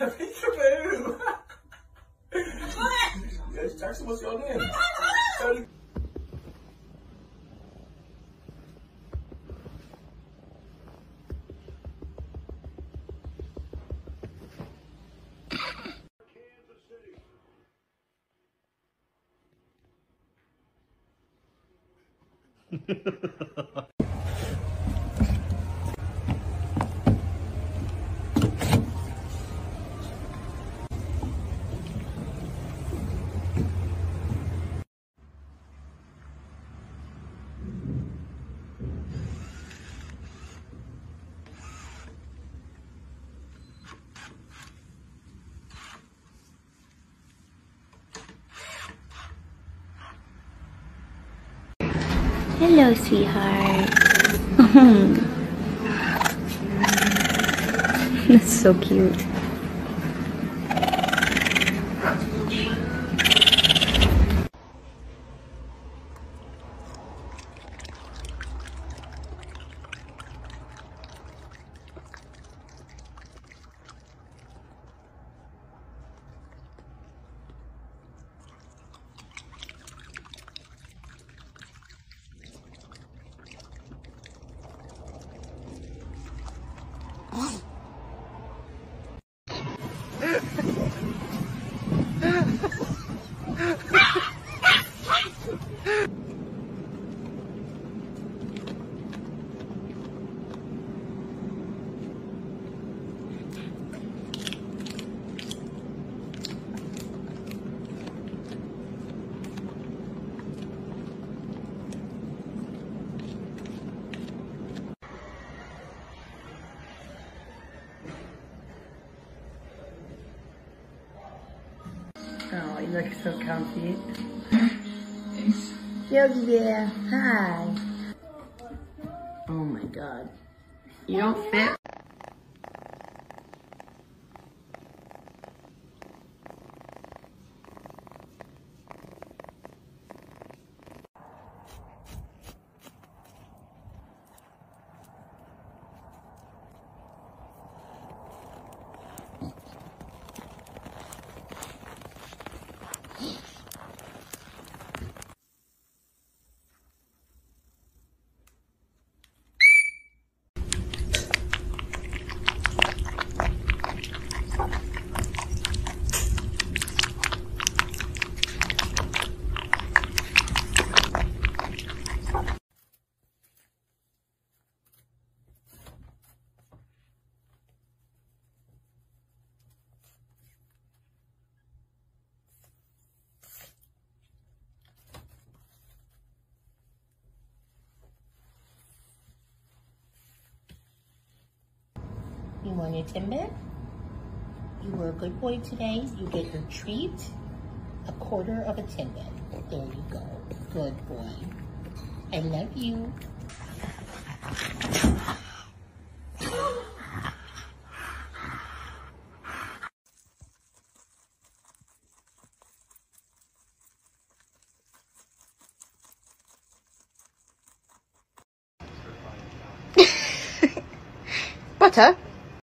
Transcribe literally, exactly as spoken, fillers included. Peekaboo! What? Yes, Jackson, what's your name? thirty Hello, sweetheart. That's so cute. Oh, you look so comfy. Thanks. Yogi Bear, hi. Oh my God. You don't fit. You want your timber? You were a good boy today. You get your treat. A quarter of a timber. There you go. Good boy. I love you. Butter?